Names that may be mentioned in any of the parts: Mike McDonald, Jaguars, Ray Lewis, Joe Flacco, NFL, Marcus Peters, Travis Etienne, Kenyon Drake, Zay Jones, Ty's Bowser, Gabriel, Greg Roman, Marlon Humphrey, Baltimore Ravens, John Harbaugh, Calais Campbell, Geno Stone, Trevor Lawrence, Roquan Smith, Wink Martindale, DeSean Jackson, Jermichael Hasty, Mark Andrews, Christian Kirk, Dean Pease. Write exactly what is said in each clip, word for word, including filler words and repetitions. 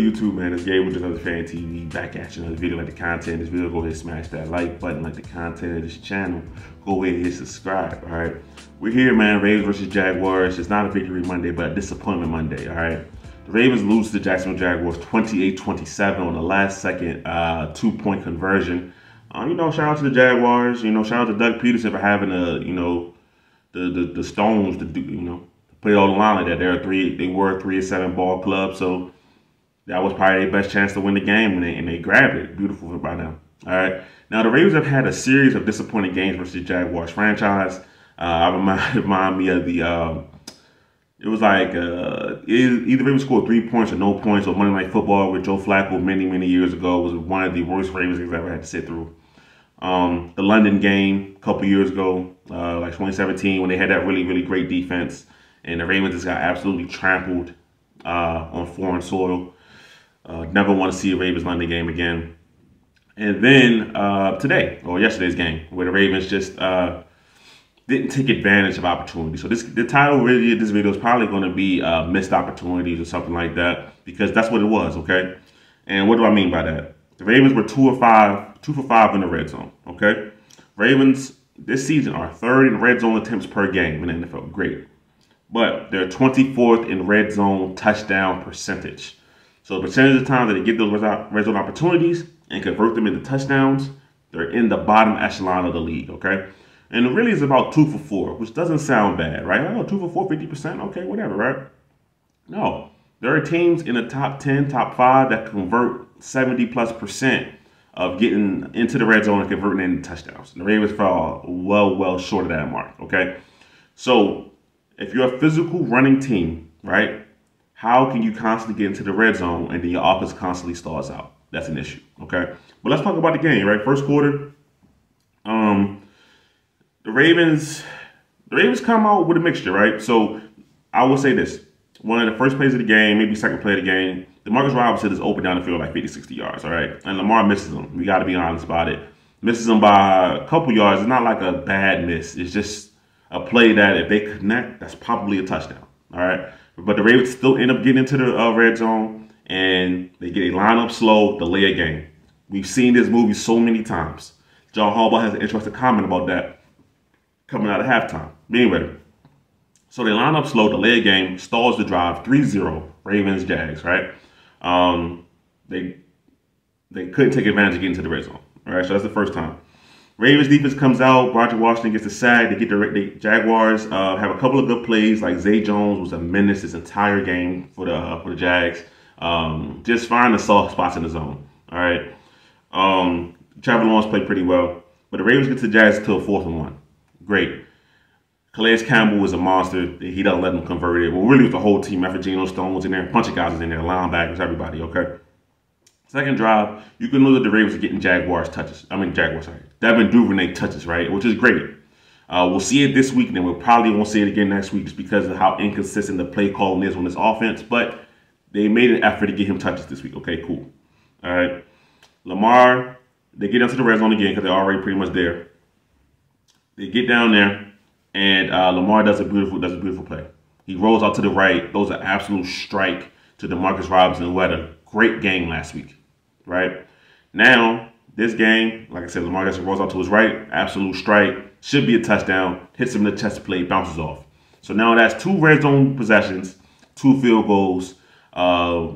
good, YouTube, man? It's Gabriel, just another Fan T V, back at you, another video. Like the content of this video, go ahead and smash that like button. Like the content of this channel, go ahead and hit subscribe, all right? We're here, man, Ravens versus Jaguars. It's not a victory Monday, but a disappointment Monday, all right? The Ravens lose to the Jacksonville Jaguars twenty-eight twenty-seven on the last second uh, two-point conversion. Um, you know, shout out to the Jaguars. You know, shout out to Doug Peterson for having, a, you know, the, the, the stones to do, you know, put it all online like that. They're a three, they were a three and seven ball club, so that was probably their best chance to win the game, and they, and they grabbed it. Beautiful by now. All right. Now, the Ravens have had a series of disappointing games versus the Jaguars franchise. Uh, I remind, remind me of the, um, it was like uh, either Ravens scored three points or no points, or Monday Night Football with Joe Flacco many, many years ago was one of the worst Ravens I've ever had to sit through. Um, the London game a couple years ago, uh, like twenty seventeen, when they had that really, really great defense. And the Ravens just got absolutely trampled uh, on foreign soil. Uh, never want to see a Ravens London game again. And then uh, today, or yesterday's game, where the Ravens just uh, didn't take advantage of opportunity. So this, the title really of this video is probably going to be uh, missed opportunities or something like that, because that's what it was, okay? And what do I mean by that? The Ravens were two or five, two for five in the red zone, okay? Ravens this season are third in red zone attempts per game in the N F L. Great. But they're twenty-fourth in red zone touchdown percentage. So the percentage of the time that they get those red zone opportunities and convert them into touchdowns, they're in the bottom echelon of the league, okay? And it really is about two for four, which doesn't sound bad, right? I know, two for four, fifty percent, okay, whatever, right? No, there are teams in the top ten, top five that convert seventy plus percent of getting into the red zone and converting into touchdowns. And the Ravens fell well, well short of that mark, okay? So if you're a physical running team, right, how can you constantly get into the red zone and then your offense constantly stalls out? That's an issue, okay? But let's talk about the game, right? First quarter, um, the Ravens, the Ravens come out with a mixture, right? So I will say this. One of the first plays of the game, maybe second play of the game, DeMarcus Robinson is open down the field like fifty, sixty yards, all right? And Lamar misses him. We got to be honest about it. Misses him by a couple yards. It's not like a bad miss. It's just a play that if they connect, that's probably a touchdown, all right? But the Ravens still end up getting into the uh, red zone, and they get a lineup slow, delay a game. We've seen this movie so many times. John Harbaugh has an interesting comment about that coming out of halftime. Anyway, so they line up slow, delay a game, stalls the drive, three zero, Ravens, Jags, right? Um, they, they couldn't take advantage of getting to the red zone, all right? So that's the first time. Ravens defense comes out. Roger Washington gets the sack. They get the, the Jaguars uh, have a couple of good plays. Like Zay Jones was a menace this entire game for the uh, for the Jags. Um, just find the soft spots in the zone. All right. Um, Trevor Lawrence played pretty well, but the Ravens get to the Jags until fourth and one. Great. Calais Campbell was a monster. He doesn't let them convert it. Well, really, with the whole team after Geno Stone was in there, a bunch of guys was in there, linebackers, everybody. Okay. Second drive, you can know that the Ravens are getting Jaguars touches. I mean, Jaguars, sorry. Devin Duvernay touches, right? Which is great. Uh, we'll see it this week, and then we'll probably won't see it again next week just because of how inconsistent the play calling is on this offense. But they made an effort to get him touches this week. Okay, cool. All right. Lamar, they get down to the red zone again because they're already pretty much there. They get down there, and uh, Lamar does a beautiful, does a beautiful play. He rolls out to the right. Those are absolute strike to DeMarcus Robinson, who had a great game last week. Right now, this game, like I said, Lamar Jackson rolls out to his right, absolute strike, should be a touchdown, hits him in the chest plate, bounces off. So now that's two red zone possessions, two field goals, uh,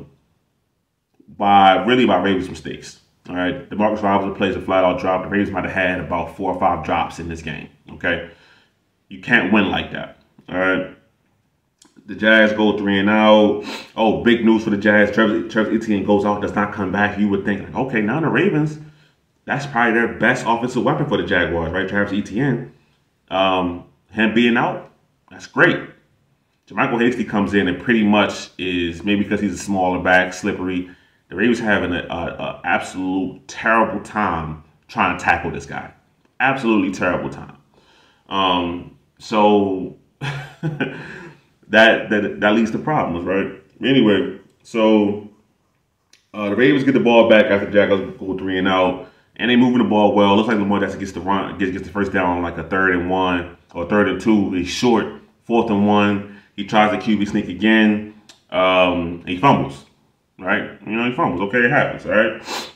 by really by Ravens mistakes. All right, DeMarcus Robinson plays a flat out drop. The Ravens might have had about four or five drops in this game. Okay, you can't win like that. All right. The Jags go three and out. Oh, big news for the Jags. Travis, Travis Etienne goes out, does not come back. You would think, like, okay, now the Ravens, that's probably their best offensive weapon for the Jaguars, right? Travis Etienne. Um, him being out, that's great. Jermichael Hasty comes in and pretty much is, maybe because he's a smaller back, slippery, the Ravens having an absolute terrible time trying to tackle this guy. Absolutely terrible time. Um, so That, that that leads to problems, right? Anyway, so uh, the Ravens get the ball back after the Jaguars go three and out, and they moving the ball well. Looks like Lamar Jackson gets the run, gets, gets the first down on like a third and one or third and two. He's short, fourth and one. He tries the Q B sneak again. Um, he fumbles. right? You know, he fumbles. Okay, it happens, all right?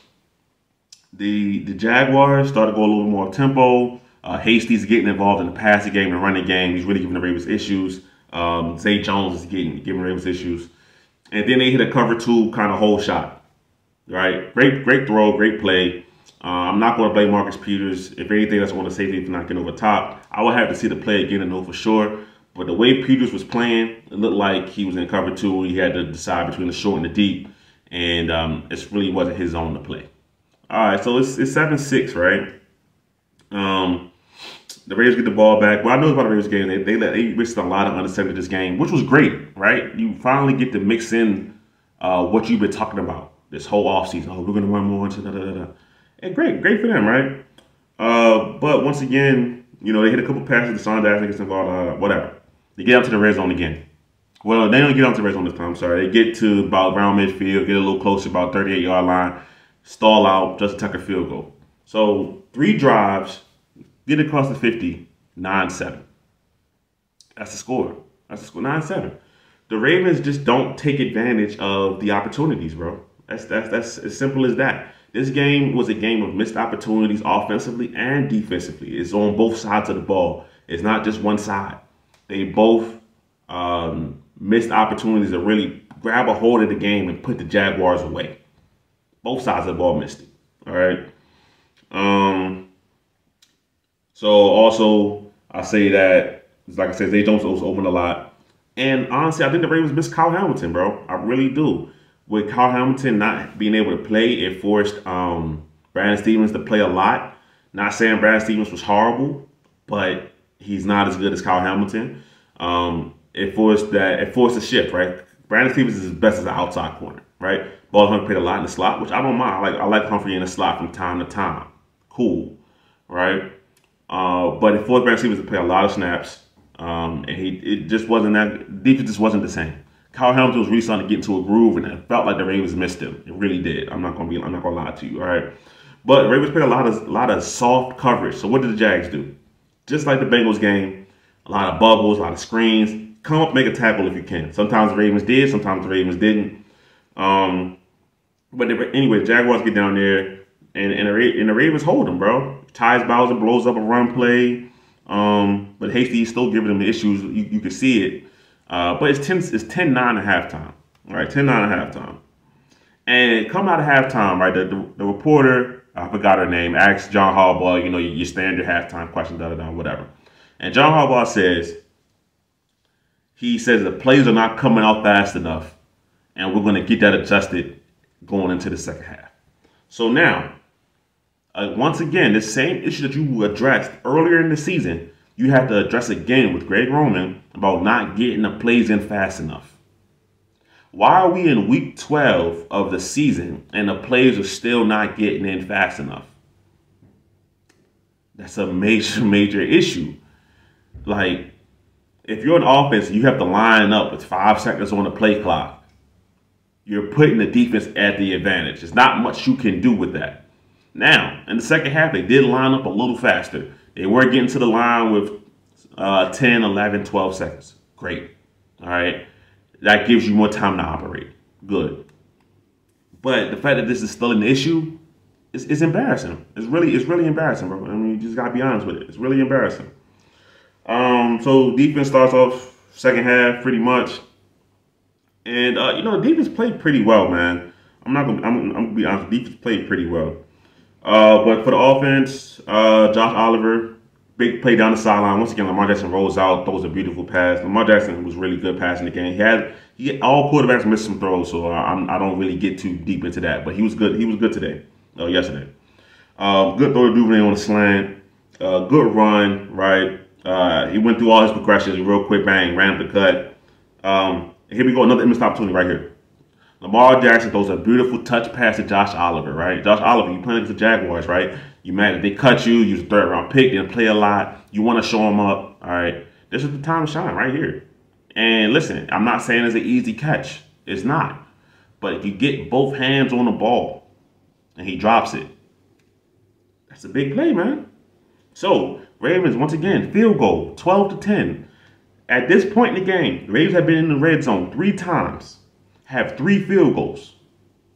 The the Jaguars started to go a little more tempo. Uh, Hasty's getting involved in the passing game and running game. He's really giving the Ravens issues. Um, Zay Jones is getting giving the Ravens issues. And then they hit a cover two kind of hole shot, right? Great, great throw, great play. Uh, I'm not going to blame Marcus Peters. If anything, that's one of the safety for not getting over top. I would have to see the play again to know for sure. But the way Peters was playing, it looked like he was in cover two. He had to decide between the short and the deep. And um, it really wasn't his zone to play. All right, so it's seven six, right? Um, the Ravens get the ball back. What I know about the Ravens game, they they, let, they risked a lot of interceptions this game, which was great, right? You finally get to mix in uh, what you've been talking about this whole offseason. Oh, we're going to run more into da, da, da, da. And great, great for them, right? Uh, but once again, you know, they hit a couple passes, DeSean Jackson gets involved, uh, whatever. They get out to the red zone again. Well, they don't get out to the red zone this time, I'm sorry. They get to about around midfield, get a little closer, about thirty-eight yard line, stall out, Justin Tucker field goal. So three drives, get across the fifty, nine seven. That's the score. That's the score, nine seven. The Ravens just don't take advantage of the opportunities, bro. That's, that's, that's as simple as that. This game was a game of missed opportunities offensively and defensively. It's on both sides of the ball. It's not just one side. They both um, missed opportunities to really grab a hold of the game and put the Jaguars away. Both sides of the ball missed it. All right. Um, so also, I say that, like I said, Zay Jones was open a lot. And honestly, I think the Ravens missed Kyle Hamilton, bro. I really do. With Kyle Hamilton not being able to play, it forced um, Brandon Stevens to play a lot. Not saying Brandon Stevens was horrible, but he's not as good as Kyle Hamilton. Um, it forced that. It forced a shift, right? Brandon Stevens is as best as an outside corner, right? Baltimore played a lot in the slot, which I don't mind. I like I like Humphrey in the slot from time to time. Cool, right? Uh, but it forced Brandon Stevens to play a lot of snaps, um, and he it just wasn't that defense just wasn't the same. Kyle Hamilton was really starting to get into a groove, and it felt like the Ravens missed him. It really did. I'm not gonna be. I'm not gonna lie to you. All right, but the Ravens played a lot of lot of soft coverage. So what did the Jags do? Just like the Bengals game, a lot of bubbles, a lot of screens. Come up, make a tackle if you can. Sometimes the Ravens did. Sometimes the Ravens didn't. Um, but they, anyway, the Jaguars get down there, and and the, and the Ravens hold them, bro. Ty's Bowser blows up a run play, um, but Hasty is still giving them the issues. You you can see it. Uh, but it's ten, it's ten nine at halftime, right? ten nine at halftime. And come out of halftime, right, the, the, the reporter, I forgot her name, asked John Harbaugh, you know, your, your standard halftime question, da-da-da, whatever. And John Harbaugh says, he says the plays are not coming out fast enough, and we're going to get that adjusted going into the second half. So now, uh, once again, the same issue that you addressed earlier in the season, you have to address again with Greg Roman about not getting the plays in fast enough. Why are we in week twelve of the season and the plays are still not getting in fast enough? That's a major, major issue. Like, if you're an offense, you have to line up with five seconds on the play clock. You're putting the defense at the advantage. There's not much you can do with that. Now, in the second half, they did line up a little faster. They were getting to the line with uh, ten, eleven, twelve seconds. Great. All right. That gives you more time to operate. Good. But the fact that this is still an issue is, is embarrassing. It's really, it's really embarrassing, bro. I mean, you just got to be honest with it. It's really embarrassing. Um, so defense starts off second half pretty much. And, uh, you know, the defense played pretty well, man. I'm not going to I'm, I'm gonna be honest. Defense played pretty well. Uh, but for the offense, uh, Josh Oliver, big play down the sideline. Once again, Lamar Jackson rolls out, throws a beautiful pass. Lamar Jackson was really good passing the game. He had he, all quarterbacks missed some throws, so I, I don't really get too deep into that. But he was good. He was good today. Oh, yesterday. Uh, good throw to Duvernay on the slant. Uh, good run, right? Uh, he went through all his progressions real quick. Bang, ran up the cut. Um, here we go, another missed opportunity right here. Lamar Jackson throws a beautiful touch pass to Josh Oliver, right? Josh Oliver, you playing with the Jaguars, right? You mad if they cut you, you're a third round pick, didn't play a lot. You want to show them up, all right? This is the time to shine right here. And listen, I'm not saying it's an easy catch. It's not. But if you get both hands on the ball and he drops it, that's a big play, man. So, Ravens, once again, field goal, twelve to ten. At this point in the game, the Ravens have been in the red zone three times. Have three field goals.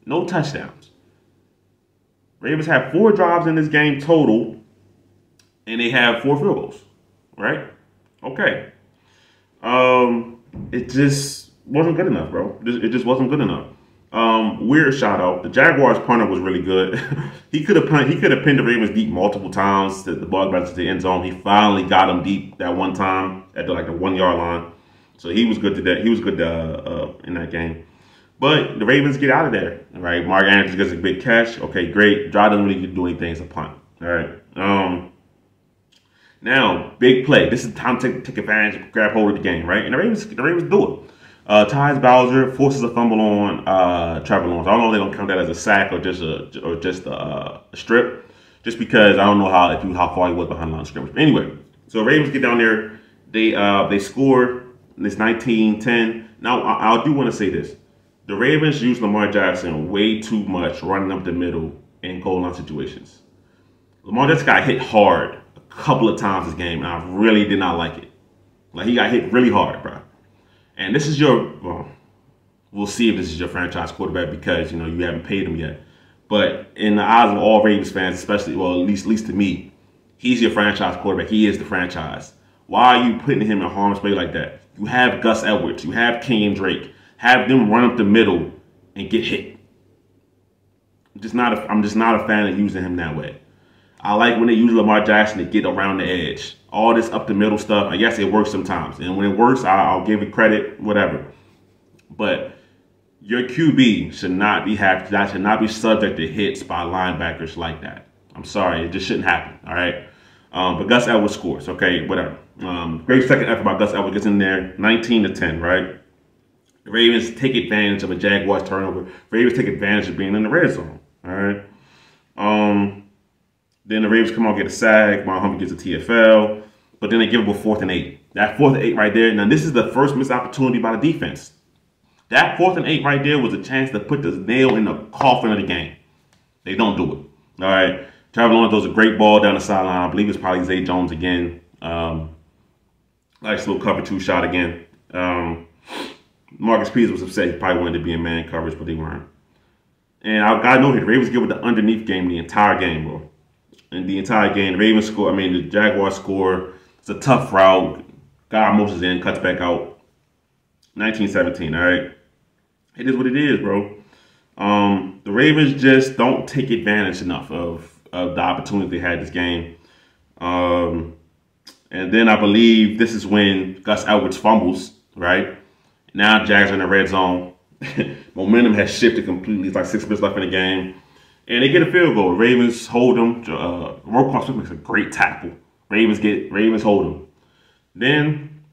No touchdowns. Ravens have four drives in this game total, and they have four field goals, right? Okay. Um, it just wasn't good enough, bro. It just wasn't good enough. Um, weird shout out. The Jaguars punter was really good. he could have he could have pinned the Ravens deep multiple times. The ball got to the end zone. He finally got him deep that one time at the, like the one yard line. So he was good to that. He was good to, uh, uh, in that game. But the Ravens get out of there, right? Mark Andrews gets a big catch. Okay, great. Drive doesn't really do anything. It's a punt. All right. Um, now, big play. This is time to take advantage, grab hold of the game, right? And the Ravens, the Ravens do it. Uh, Ty's Bowser forces a fumble on uh, Trevor Lawrence. I don't know if they don't count that as a sack or just a or just a, uh, a strip, just because I don't know how if you how far he was behind the line of scrimmage. But anyway, so Ravens get down there. They uh, they score. It's nineteen ten. Now, I, I do want to say this. The Ravens use Lamar Jackson way too much running up the middle in goal line situations. Lamar Jackson got hit hard a couple of times this game, and I really did not like it. Like, he got hit really hard, bro. And this is your, well, we'll see if this is your franchise quarterback because, you know, you haven't paid him yet. But in the eyes of all Ravens fans, especially, well, at least, at least to me, he's your franchise quarterback. He is the franchise. Why are you putting him in harm's way like that? You have Gus Edwards. You have Kenyon Drake. Have them run up the middle and get hit. I'm just not a, I'm just not a fan of using him that way. I like when they use Lamar Jackson to get around the edge. All this up the middle stuff, I guess it works sometimes. And when it works, I'll, I'll give it credit, whatever. But your Q B should not be happy. That should not be subject to hits by linebackers like that. I'm sorry. It just shouldn't happen, all right? Um, but Gus Edwards scores, okay, whatever. Um, great second effort by Gus Edwards gets in there, nineteen to ten, right? The Ravens take advantage of a Jaguars turnover. Ravens take advantage of being in the red zone, all right? Um, then the Ravens come out, get a sack. Marlon Humphrey gets a T F L, but then they give up a fourth and eight. That fourth and eight right there, now this is the first missed opportunity by the defense. That fourth and eight right there was a chance to put the nail in the coffin of the game. They don't do it, all right? Trevor Lawrence throws a great ball down the sideline. I believe it's probably Zay Jones again. Um, nice little cover two shot again. Um, Marcus Peters was upset. He probably wanted to be in man coverage, but they weren't. And I got to know here, the Ravens get with the underneath game the entire game, bro. And the entire game, the Ravens score. I mean, the Jaguars score. It's a tough route. Guy motions in, cuts back out. nineteen seventeen, all right? It is what it is, bro. Um, the Ravens just don't take advantage enough of Of the opportunity they had this game. Um, and then I believe this is when Gus Edwards fumbles, right? Now Jags are in the red zone. Momentum has shifted completely. It's like six minutes left in the game. And they get a field goal. Ravens hold them. Uh, Roquan Smith makes a great tackle. Ravens get, Ravens hold them. Then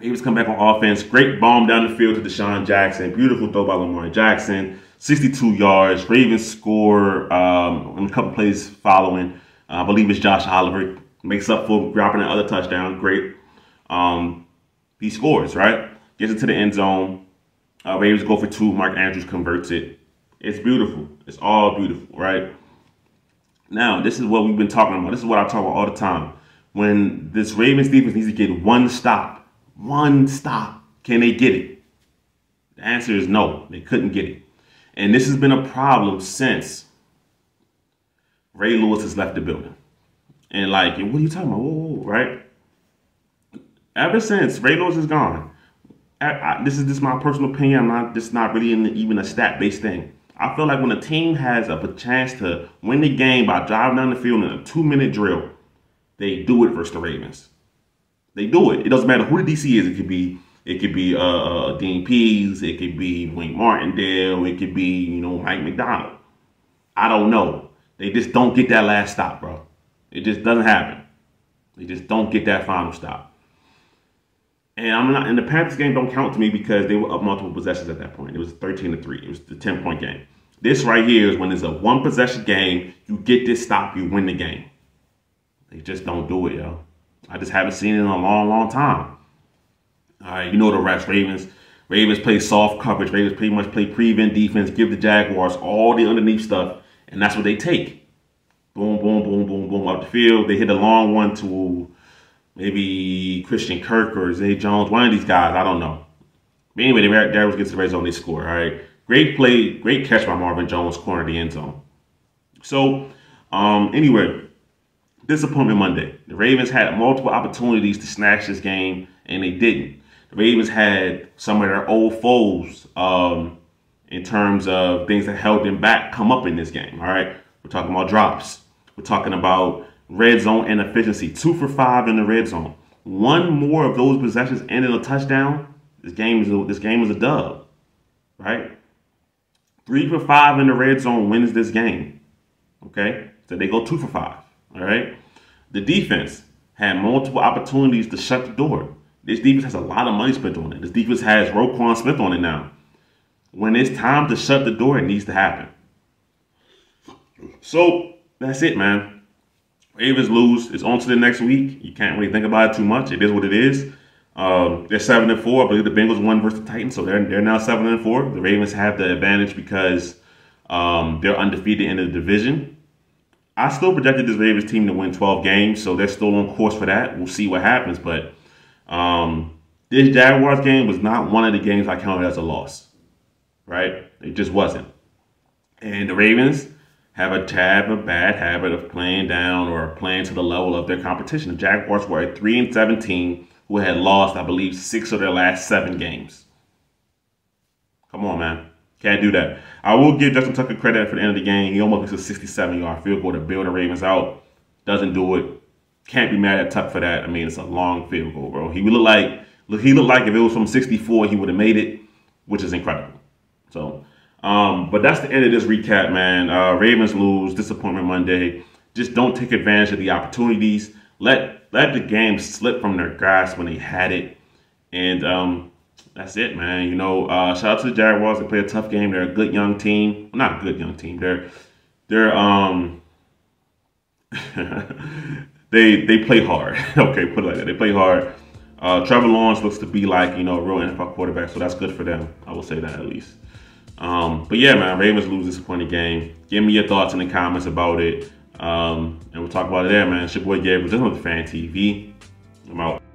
Ravens come back on offense. Great bomb down the field to DeSean Jackson. Beautiful throw by Lamar Jackson. sixty-two yards. Ravens score um, in a couple plays following. Uh, I believe it's Josh Oliver. Makes up for dropping that other touchdown. Great. Um, he scores, right? Gets it to the end zone. Uh, Ravens go for two. Mark Andrews converts it. It's beautiful. It's all beautiful, right? Now, this is what we've been talking about. This is what I talk about all the time. When this Ravens defense needs to get one stop, one stop, can they get it? The answer is no. They couldn't get it. And this has been a problem since Ray Lewis has left the building. And like, what are you talking about? Whoa, whoa, whoa, right? Ever since Ray Lewis is gone, I, I, this is just my personal opinion. I'm not. This is not really in, even a stat-based thing. I feel like when a team has a, a chance to win the game by driving down the field in a two-minute drill, they do it versus the Ravens. They do it. It doesn't matter who the D C is. It could be. It could be uh, Dean Pease. It could be Wink Martindale. It could be, you know, Mike McDonald. I don't know. They just don't get that last stop, bro. It just doesn't happen. They just don't get that final stop. And I'm not. And the Panthers game don't count to me because they were up multiple possessions at that point. It was thirteen to three. It was the ten-point game. This right here is when it's a one-possession game. You get this stop, you win the game. They just don't do it, yo. I just haven't seen it in a long, long time. All right, you know the rest. Ravens, Ravens play soft coverage. Ravens pretty much play prevent defense, give the Jaguars all the underneath stuff, and that's what they take. Boom, boom, boom, boom, boom, up the field. They hit a long one to maybe Christian Kirk or Zay Jones, one of these guys. I don't know. But anyway, the Jaguars get to the red zone, they score, all right? Great play, great catch by Marvin Jones, corner of the end zone. So, um, anyway, disappointment Monday. The Ravens had multiple opportunities to snatch this game, and they didn't. The Ravens had some of their old foes um, in terms of things that held them back come up in this game, all right? We're talking about drops. We're talking about red zone inefficiency. Two for five in the red zone. One more of those possessions ended a touchdown. This game is a, this game is a dub, right? Three for five in the red zone wins this game, okay? So they go two for five, all right? The defense had multiple opportunities to shut the door. This defense has a lot of money spent on it. This defense has Roquan Smith on it now. When it's time to shut the door, it needs to happen. So that's it, man. Ravens lose. It's on to the next week. You can't really think about it too much. It is what it is. Um, they're seven and four. I believe the Bengals won versus the Titans, so they're they're now seven and four. The Ravens have the advantage because um, they're undefeated in the division. I still projected this Ravens team to win twelve games, so they're still on course for that. We'll see what happens, but um, this Jaguars game was not one of the games I counted as a loss, right? It just wasn't. And the Ravens have a tab a bad habit of playing down or playing to the level of their competition. The Jaguars were at three and seventeen. Who had lost, I believe, six of their last seven games. Come on, man. Can't do that. I will give Justin Tucker credit for the end of the game. He almost gets a sixty-seven yard field goal to build the Ravens out. Doesn't do it. Can't be mad at Tuck for that. I mean, it's a long field goal, bro. He looked like, he looked like if it was from sixty-four, he would have made it, which is incredible. So, um, but that's the end of this recap, man. Uh, Ravens lose. Disappointment Monday. Just don't take advantage of the opportunities. Let... Let the game slip from their grasp when they had it. And um, that's it, man. You know, uh, shout out to the Jaguars. They play a tough game. They're a good young team. Well, not a good young team. They're they're um they they play hard. Okay, put it like that. They play hard. Uh, Trevor Lawrence looks to be like, you know, a real N F L quarterback, so that's good for them. I will say that at least. Um, but yeah, man, Ravens lose disappointing game. Give me your thoughts in the comments about it. Um, and we'll talk about it there, man. It's your boy Gabriel, just on the Fan T V. I'm out.